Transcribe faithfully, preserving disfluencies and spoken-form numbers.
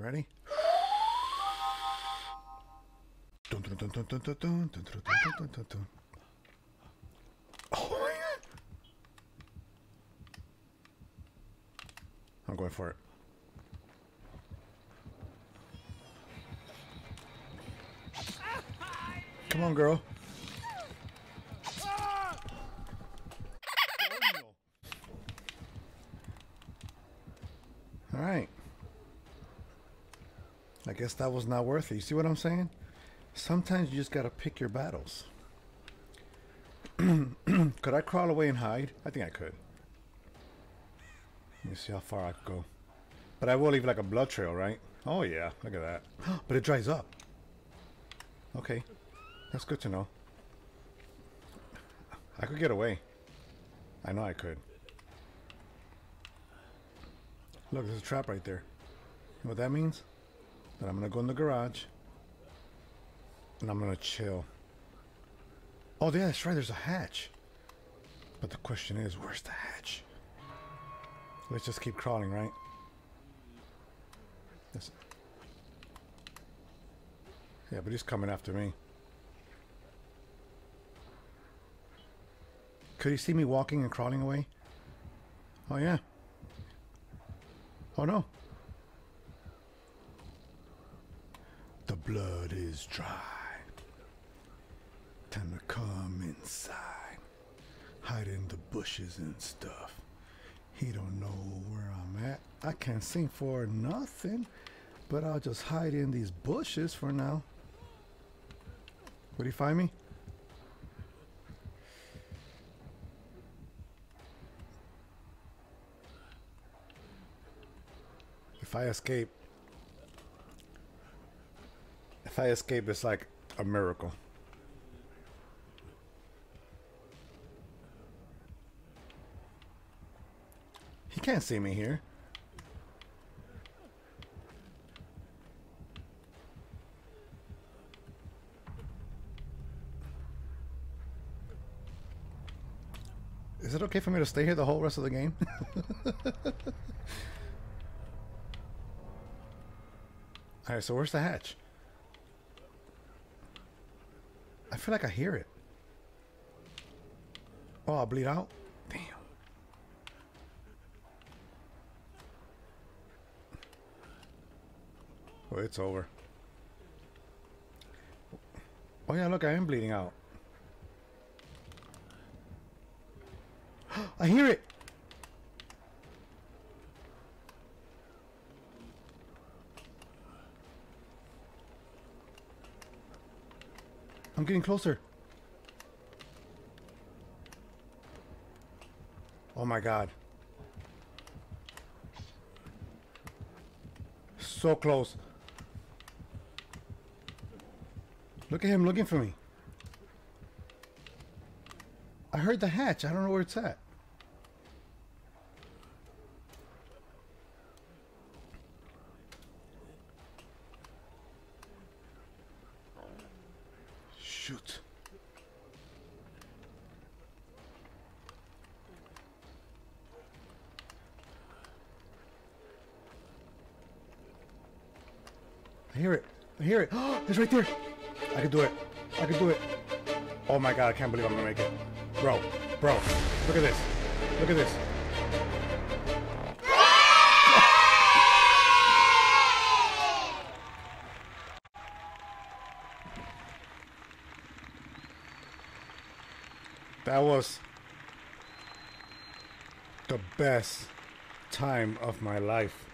Ready? Dun, dun, dun, dun, dun, dun, dun, dun, dun, dun, dun. Oh my god! I'm going for it. Come on, girl. Alright. I guess that was not worth it. You see what I'm saying? Sometimes you just gotta pick your battles. Could I crawl away and hide? I think I could. Let me see how far I could go. But I will leave like a blood trail, right? Oh yeah, look at that. But it dries up. Okay. That's good to know. I could get away. I know I could. Look, there's a trap right there. You know what that means? That I'm gonna go in the garage. And I'm gonna chill. Oh yeah, that's right, there's a hatch. But the question is, where's the hatch? Let's just keep crawling, right? That's... Yeah, but he's coming after me. Could he see me walking and crawling away? Oh yeah. Oh no. The blood is dry. Time to come inside, hide in the bushes and stuff. He don't know where I'm at. I can't sing for nothing, but I'll just hide in these bushes for now. Would he find me? If I escape, if I escape, it's like a miracle. He can't see me here. Is it okay for me to stay here the whole rest of the game? Alright, so where's the hatch? I feel like I hear it. Oh, I'll bleed out? Damn. Oh, it's over. Oh yeah, look, I am bleeding out. I hear it! I'm getting closer. Oh my god. So close. Look at him looking for me. I heard the hatch. I don't know where it's at. Shoot. I hear it. I hear it. Oh, it's right there. I can do it. I can do it. Oh my god, I can't believe I'm gonna make it. Bro, bro, look at this. Look at this. That was the best time of my life.